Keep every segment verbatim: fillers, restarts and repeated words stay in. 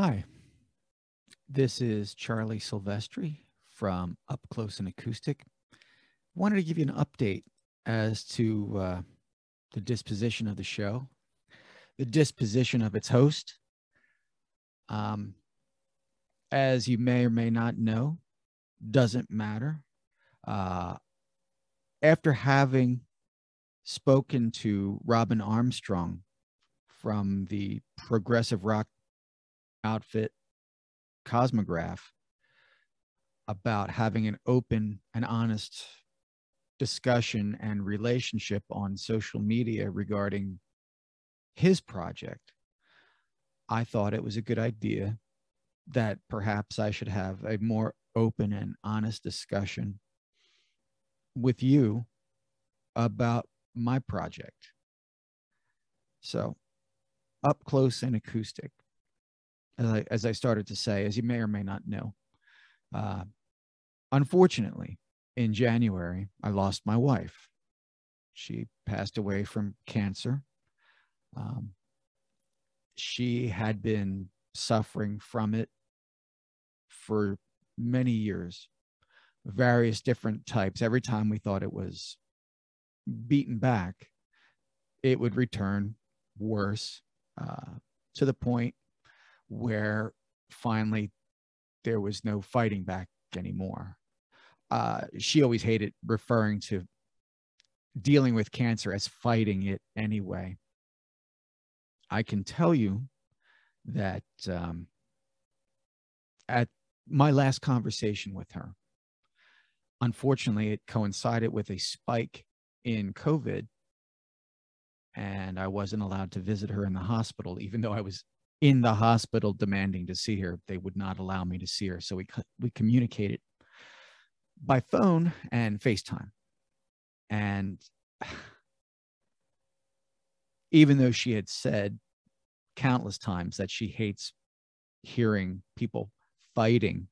Hi, this is Charlie Silvestri from Up Close and Acoustic. Wanted to give you an update as to uh, the disposition of the show, the disposition of its host. Um, as you may or may not know, doesn't matter. Uh, after having spoken to Robin Armstrong from the progressive rock outfit Cosmograf about having an open and honest discussion and relationship on social media regarding his project, I thought it was a good idea that perhaps I should have a more open and honest discussion with you about my project. So, Up Close and Acoustic, as I, as I started to say, as you may or may not know. Uh, unfortunately, in January, I lost my wife. She passed away from cancer. Um, she had been suffering from it for many years, various different types. Every time we thought it was beaten back, it would return worse, uh, to the point where finally there was no fighting back anymore. Uh, she always hated referring to dealing with cancer as fighting it anyway. I can tell you that um, at my last conversation with her, unfortunately, it coincided with a spike in COVID, and I wasn't allowed to visit her in the hospital, even though I was in the hospital demanding to see her. They would not allow me to see her. So we, we communicated by phone and FaceTime. And even though she had said countless times that she hates hearing people fighting,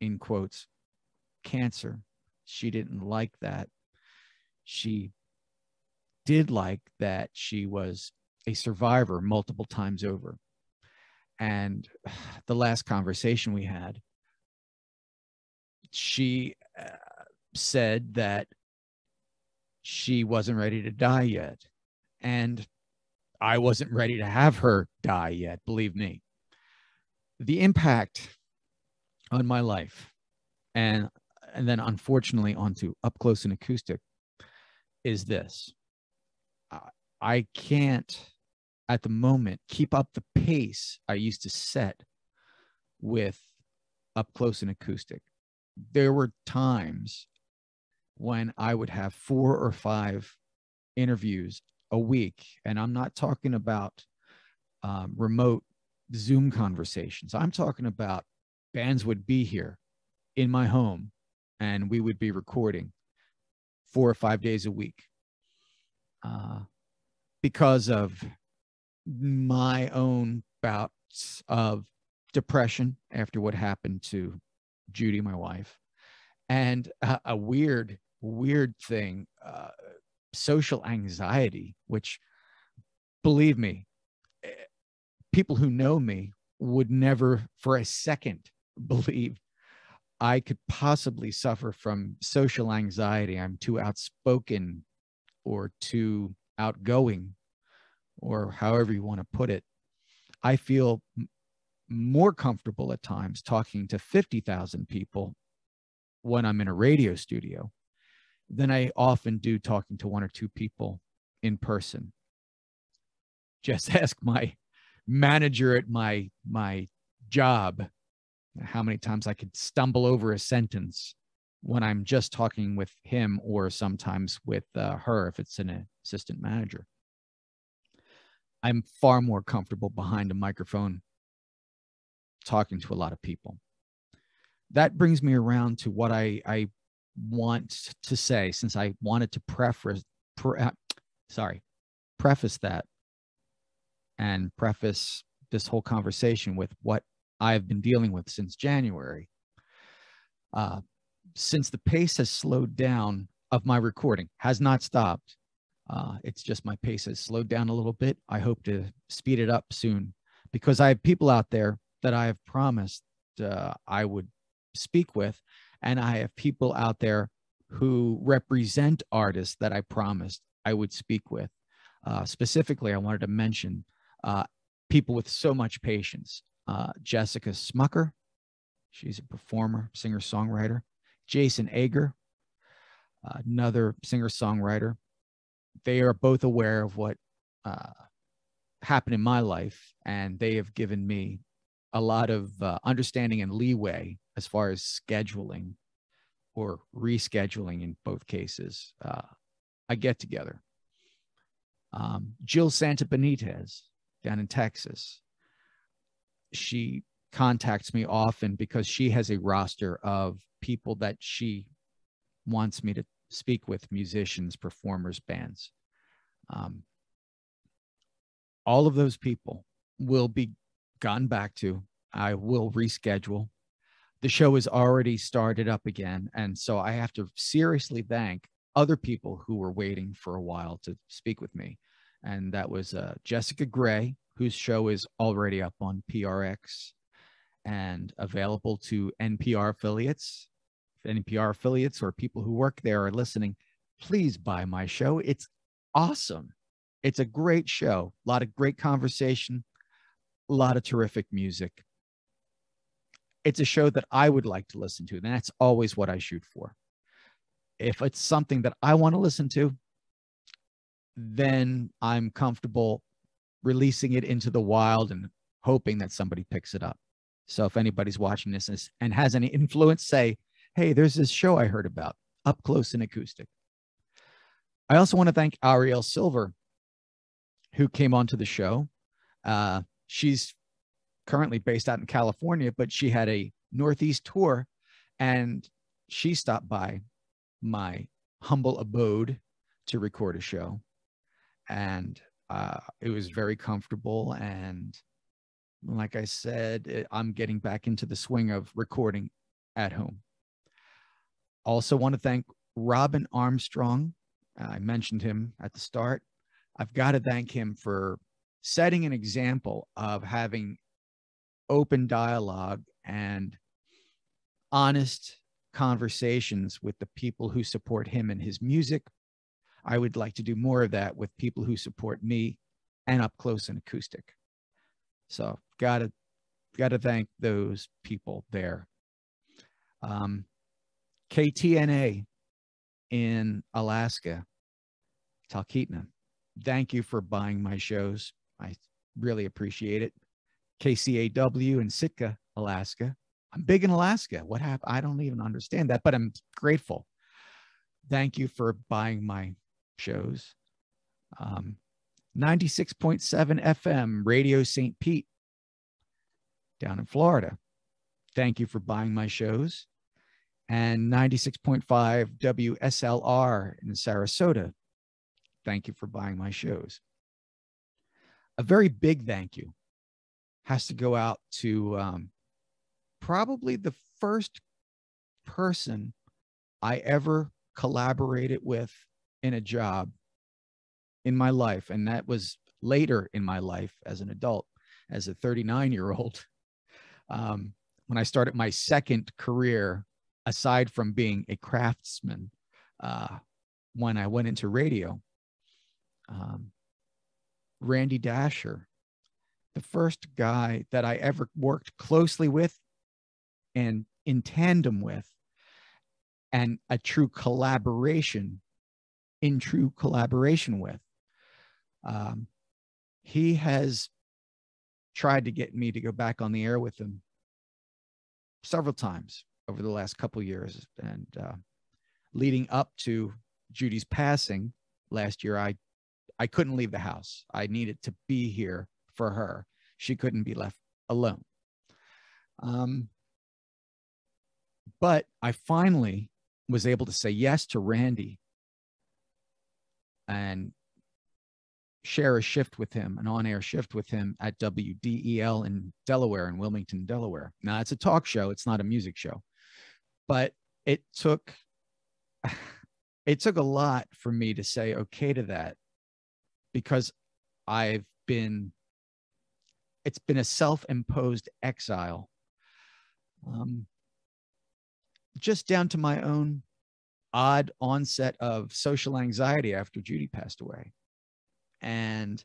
in quotes, cancer, she didn't like that. She did like that she was a survivor multiple times over. And the last conversation we had, she uh, said that she wasn't ready to die yet. And I wasn't ready to have her die yet, believe me. The impact on my life, and, and then unfortunately onto Up Close and Acoustic, is this. I, I can't, at the moment, keep up the pace I used to set with Up Close and Acoustic. There were times when I would have four or five interviews a week, and I'm not talking about um, remote Zoom conversations. I'm talking about bands would be here in my home, and we would be recording four or five days a week uh, because of my own bouts of depression after what happened to Judy, my wife, and a, a weird, weird thing, uh, social anxiety, which, believe me, people who know me would never for a second believe I could possibly suffer from social anxiety. I'm too outspoken or too outgoing, or however you want to put it. I feel more comfortable at times talking to fifty thousand people when I'm in a radio studio than I often do talking to one or two people in person. Just ask my manager at my, my job how many times I could stumble over a sentence when I'm just talking with him, or sometimes with uh, her if it's an assistant manager. I'm far more comfortable behind a microphone talking to a lot of people. That brings me around to what I, I want to say, since I wanted to preface, pre, uh, sorry, preface that and preface this whole conversation with what I've been dealing with since January. Uh, since the pace has slowed down of my recording, has not stopped. Uh, it's just my pace has slowed down a little bit. I hope to speed it up soon, because I have people out there that I have promised uh, I would speak with, and I have people out there who represent artists that I promised I would speak with. Uh, specifically, I wanted to mention uh, people with so much patience. Uh, Jessica Smucker, she's a performer, singer-songwriter. Jason Ager, uh, another singer-songwriter. They are both aware of what uh, happened in my life, and they have given me a lot of uh, understanding and leeway as far as scheduling or rescheduling in both cases. Uh, I get together. Um, Jill Santa Benitez down in Texas. She contacts me often because she has a roster of people that she wants me to speak with, musicians, performers, bands. Um, all of those people will be gotten back to. I will reschedule. The show is already started up again, and so I have to seriously thank other people who were waiting for a while to speak with me. And that was uh, Jessica Graae, whose show is already up on P R X and available to N P R affiliates. If N P R affiliates or people who work there are listening, please buy my show. It's awesome. It's a great show. A lot of great conversation, a lot of terrific music. It's a show that I would like to listen to, and that's always what I shoot for. If it's something that I want to listen to, then I'm comfortable releasing it into the wild and hoping that somebody picks it up. So if anybody's watching this and has any influence, say, hey, there's this show I heard about, Up Close and Acoustic. I also want to thank Arielle Silver, who came onto the show. Uh, she's currently based out in California, but she had a Northeast tour, and she stopped by my humble abode to record a show, and uh, it was very comfortable. And like I said, it, I'm getting back into the swing of recording at home. Also want to thank Robin Armstrong. I mentioned him at the start. I've got to thank him for setting an example of having open dialogue and honest conversations with the people who support him and his music. I would like to do more of that with people who support me and Up Close and Acoustic. So gotta gotta thank those people there. Um, K T N A in Alaska, Talkeetna. Thank you for buying my shows. I really appreciate it. K C A W in Sitka, Alaska. I'm big in Alaska. What happened? I don't even understand that, but I'm grateful. Thank you for buying my shows. Um, ninety-six point seven F M, Radio Saint Pete down in Florida. Thank you for buying my shows. And ninety-six point five W S L R in Sarasota. Thank you for buying my shows. A very big thank you has to go out to um, probably the first person I ever collaborated with in a job in my life. And that was later in my life as an adult, as a thirty-nine-year-old. Um, when I started my second career, aside from being a craftsman, uh, when I went into radio, um, Randy Dascher, the first guy that I ever worked closely with and in tandem with, and a true collaboration, in true collaboration with. Um, he has tried to get me to go back on the air with him several times over the last couple years. And uh, leading up to Judy's passing last year, I, I couldn't leave the house. I needed to be here for her. She couldn't be left alone. Um, but I finally was able to say yes to Randy and share a shift with him, an on-air shift with him at W D E L in Delaware, in Wilmington, Delaware. Now, it's a talk show. It's not a music show. But it took, it took a lot for me to say okay to that, because I've been It's been a self-imposed exile. Um, just down to my own odd onset of social anxiety after Judy passed away. And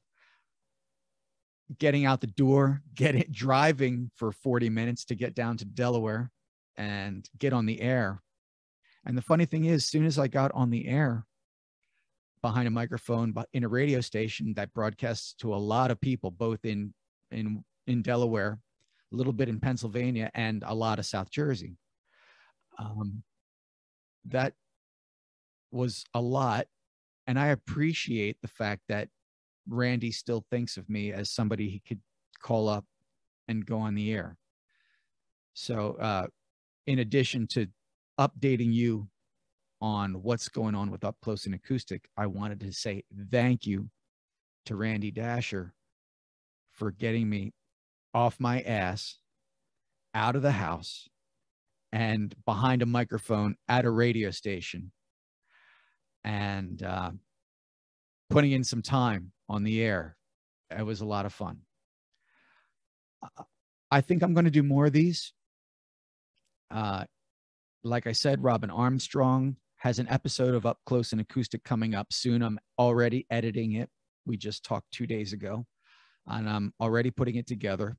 getting out the door, get it, driving for forty minutes to get down to Delaware and get on the air. And the funny thing is, as soon as I got on the air behind a microphone but in a radio station that broadcasts to a lot of people, both in, in, in Delaware, a little bit in Pennsylvania, and a lot of South Jersey. Um, that was a lot. And I appreciate the fact that Randy still thinks of me as somebody he could call up and go on the air. So uh, in addition to updating you on what's going on with Up Close and Acoustic, I wanted to say thank you to Randy Dascher for getting me off my ass, out of the house, and behind a microphone at a radio station, and uh, putting in some time on the air. It was a lot of fun. I think I'm going to do more of these. Uh, like I said, Robin Armstrong has an episode of Up Close and Acoustic coming up soon. I'm already editing it. We just talked two days ago, and I'm already putting it together.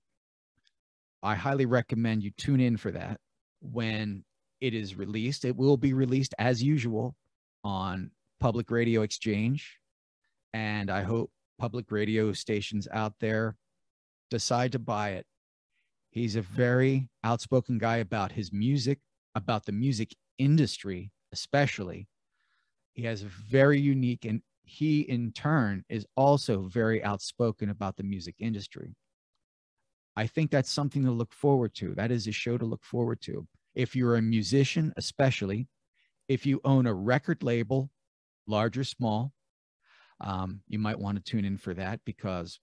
I highly recommend you tune in for that when it is released. It will be released as usual on Public Radio Exchange. And I hope public radio stations out there decide to buy it. He's a very outspoken guy about his music, about the music industry, especially. He has a very unique, and he in turn is also very outspoken about the music industry. I think that's something to look forward to. That is a show to look forward to. If you're a musician, especially, if you own a record label, large or small, Um, you might want to tune in for that, because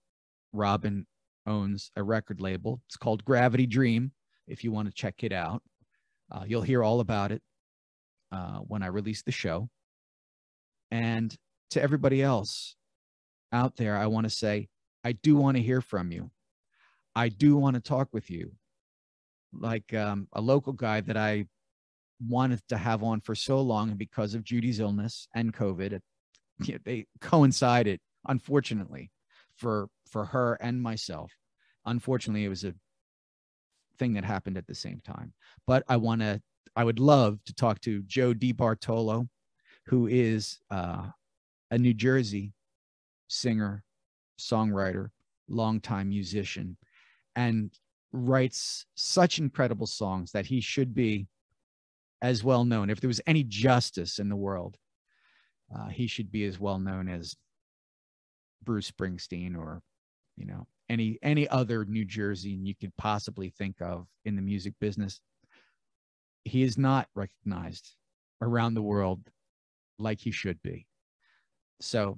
Robin owns a record label. It's called Gravity Dream. If you want to check it out, uh, you'll hear all about it uh, when I release the show. And to everybody else out there, I want to say, I do want to hear from you. I do want to talk with you. Like um, a local guy that I wanted to have on for so long, and because of Judy's illness and COVID, it, Yeah, they coincided, unfortunately, for for her and myself. Unfortunately, it was a thing that happened at the same time. But I want to, I would love to talk to Joe DiBartolo, who is uh, a New Jersey singer, songwriter, longtime musician, and writes such incredible songs that he should be as well known. If there was any justice in the world, Uh, he should be as well known as Bruce Springsteen, or, you know, any any other New Jerseyan you could possibly think of in the music business. He is not recognized around the world like he should be. So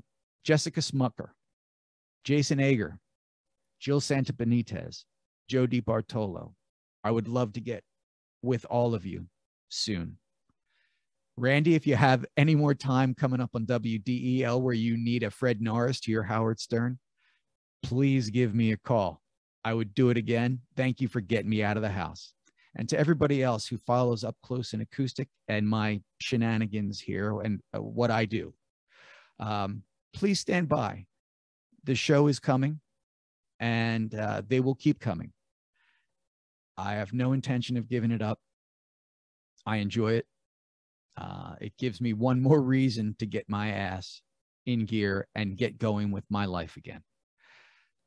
Jessica Smucker, Jason Ager, Jill Santa Benitez, Joe DiBartolo. I would love to get with all of you soon. Randy, if you have any more time coming up on W D E L where you need a Fred Norris to your Howard Stern, please give me a call. I would do it again. Thank you for getting me out of the house. And to everybody else who follows Up Close and Acoustic and my shenanigans here and what I do, um, please stand by. The show is coming, and uh, they will keep coming. I have no intention of giving it up. I enjoy it. Uh, it gives me one more reason to get my ass in gear and get going with my life again.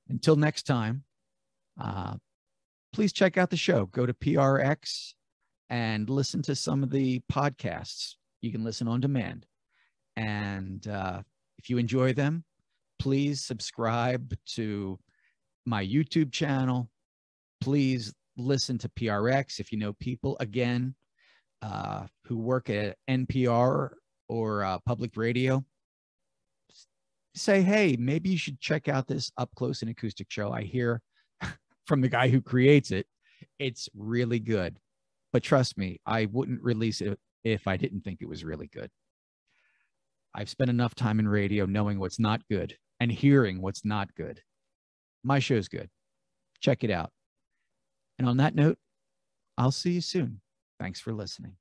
Until next time, uh, please check out the show. Go to P R X and listen to some of the podcasts. You can listen on demand. And uh, if you enjoy them, please subscribe to my YouTube channel. Please listen to P R X if you know people. Again, Uh, who work at N P R or uh, public radio, say, hey, maybe you should check out this Up Close and Acoustic show. I hear from the guy who creates it, it's really good. But trust me, I wouldn't release it if I didn't think it was really good. I've spent enough time in radio knowing what's not good and hearing what's not good. My show's good. Check it out. And on that note, I'll see you soon. Thanks for listening.